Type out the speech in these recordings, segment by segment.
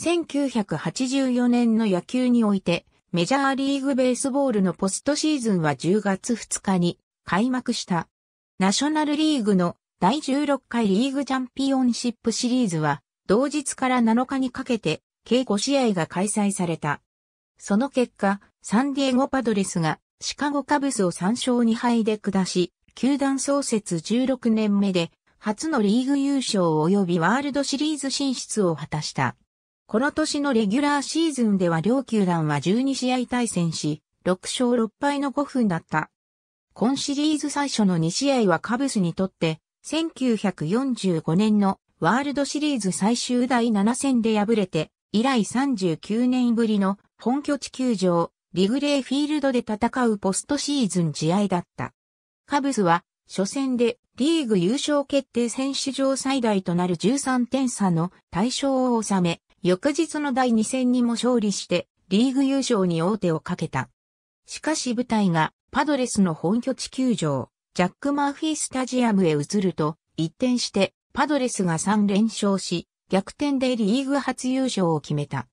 1984年の野球において、メジャーリーグベースボールのポストシーズンは10月2日に開幕した。ナショナルリーグの第16回リーグチャンピオンシップシリーズは、同日から7日にかけて、計5試合が開催された。その結果、サンディエゴパドレスがシカゴカブスを3勝2敗で下し、球団創設16年目で、初のリーグ優勝及びワールドシリーズ進出を果たした。この年のレギュラーシーズンでは両球団は12試合対戦し、6勝6敗の5分だった。今シリーズ最初の2試合はカブスにとって、1945年のワールドシリーズ最終第7戦で敗れて、以来39年ぶりの本拠地球場、リグレーフィールドで戦うポストシーズン試合だった。カブスは、初戦でリーグ優勝決定戦史上最大となる13点差の大勝を収め、翌日の第2戦にも勝利して、リーグ優勝に王手をかけた。しかし舞台がパドレスの本拠地球場、ジャック・マーフィースタジアムへ移ると、一転してパドレスが3連勝し、逆転でリーグ初優勝を決めた。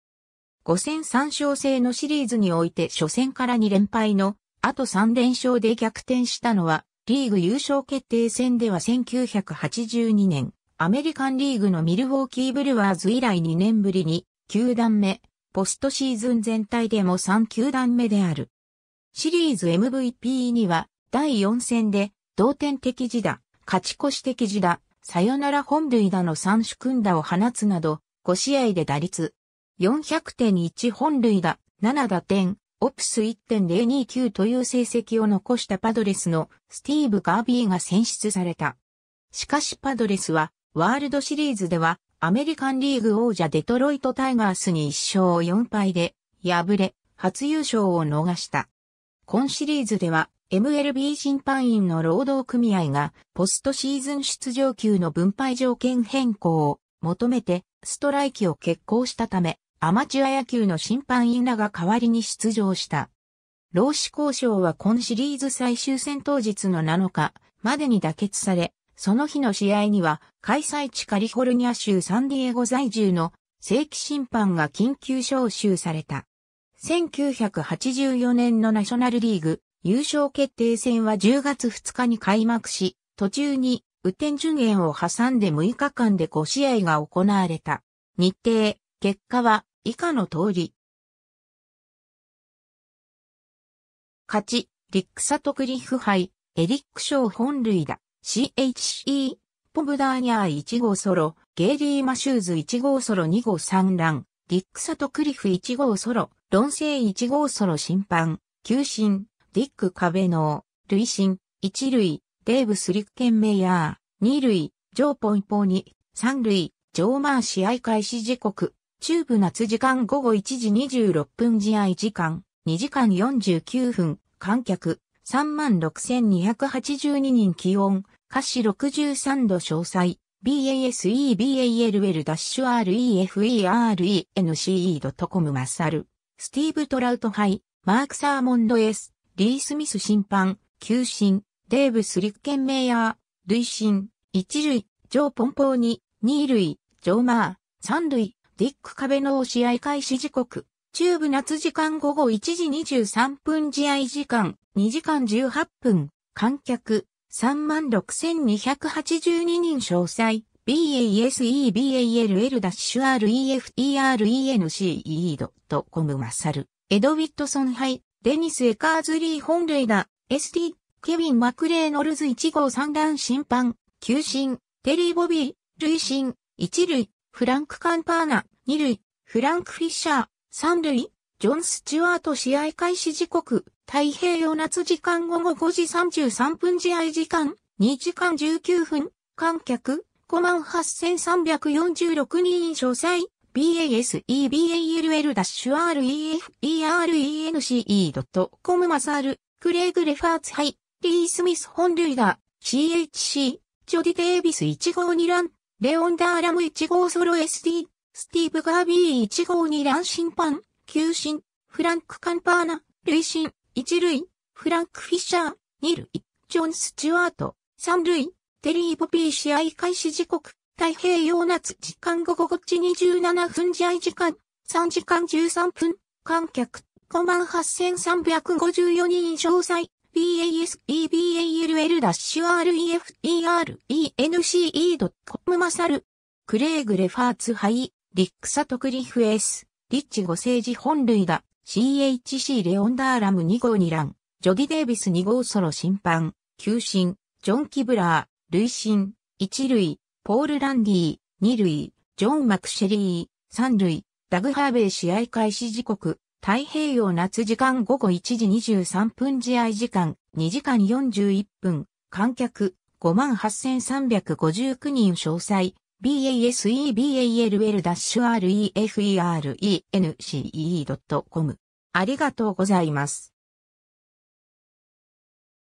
5戦3勝制のシリーズにおいて初戦から2連敗の、あと3連勝で逆転したのは、リーグ優勝決定戦では1982年。アメリカンリーグのミルウォーキーブルワーズ以来2年ぶりに、球団目、ポストシーズン全体でも3球団目である。シリーズ MVP には、第4戦で、同点的自打、勝ち越し的自打、サヨナラ本塁打の3種打を放つなど、5試合で打率、400.1 本塁打、7打点、オプス 1.029 という成績を残したパドレスのスティーブ・ガービーが選出された。しかしパドレスは、ワールドシリーズではアメリカンリーグ王者デトロイトタイガースに1勝4敗で敗れ初優勝を逃した。今シリーズでは MLB 審判員の労働組合がポストシーズン出場球の分配条件変更を求めてストライキを決行したためアマチュア野球の審判員らが代わりに出場した。労使交渉は今シリーズ最終戦当日の7日までに妥結され、その日の試合には開催地カリフォルニア州サンディエゴ在住の正規審判が緊急招集された。1984年のナショナルリーグ優勝決定戦は10月2日に開幕し、途中に雨天順延を挟んで6日間で5試合が行われた。日程、結果は以下の通り。勝ち、リック・サトクリフ杯、エリック・ショー本塁打。CHE、ポブダーニャー1号ソロ、ゲイリー・マシューズ1号ソロ2号3ラン、ディック・サトクリフ1号ソロ、ロンセイ1号ソロ審判、球審、ディック・カベノー、塁審、1塁、デーブ・スリッケンメイヤー、2塁、ジョー・ポイポーニ、3塁、ジョー・マー試合開始時刻、中部夏時間午後1時26分試合時間、2時間49分、観客、36,282 人気温。華氏63度詳細、BASEBALWL-REFERENCE.com マッサル、スティーブ・トラウト杯、マーク・サーモンド S、リー・スミス審判、球審、デーブ・スリッケンメイヤー、塁審、1塁、ジョー・ポンポーニ、2塁、ジョー・マー、3塁、ディック・カベノー試合開始時刻、中部夏時間午後1時23分試合時間、2時間18分、観客、36,282 人詳細 BASEBALL-REFERENCE.com マッサルエド・ウィットソン杯デニス・エカーズリー本塁打 ST ケビン・マクレーノルズ1号3段審判球審テリー・ボビー塁審1塁フランク・カンパーナ2塁フランク・フィッシャー3塁ジョン・スチュワート試合開始時刻、太平洋夏時間午後5時33分試合時間、2時間19分、観客、58,346 人詳細、BASEBALL-REFERENCE.com マサル、クレイグ・レファーツ杯、リー・スミス本塁打、CHC、ジョディ・デイビス1号2ラン、レオン・ダーラム1号ソロ SD、スティーブ・ガービー1号2ラン審判。球審、フランク・カンパーナ、塁審、1塁、フランク・フィッシャー、2塁、ジョン・スチュワート、3塁、テリー・ボピー試合開始時刻、太平洋夏時間午後5時27分試合時間3時間13分観客58354人詳細 BASEBALL-REFERENCE.com マサルクレイグ・レファーツ・ハイリック・サトクリフ・エースリッチ5世紀本塁打 CHC レオン・ダーラム2号2ランジョディ・デイビス2号ソロ審判球審ジョン・キブラー塁審1塁ポール・ランディ、二塁、ジョン・マクシェリー、三塁、ダグ・ハーベイ試合開始時刻、太平洋夏時間午後1時23分試合時間、2時間41分、観客、58359人詳細、BASEBALL-REFERENCE.com ありがとうございます。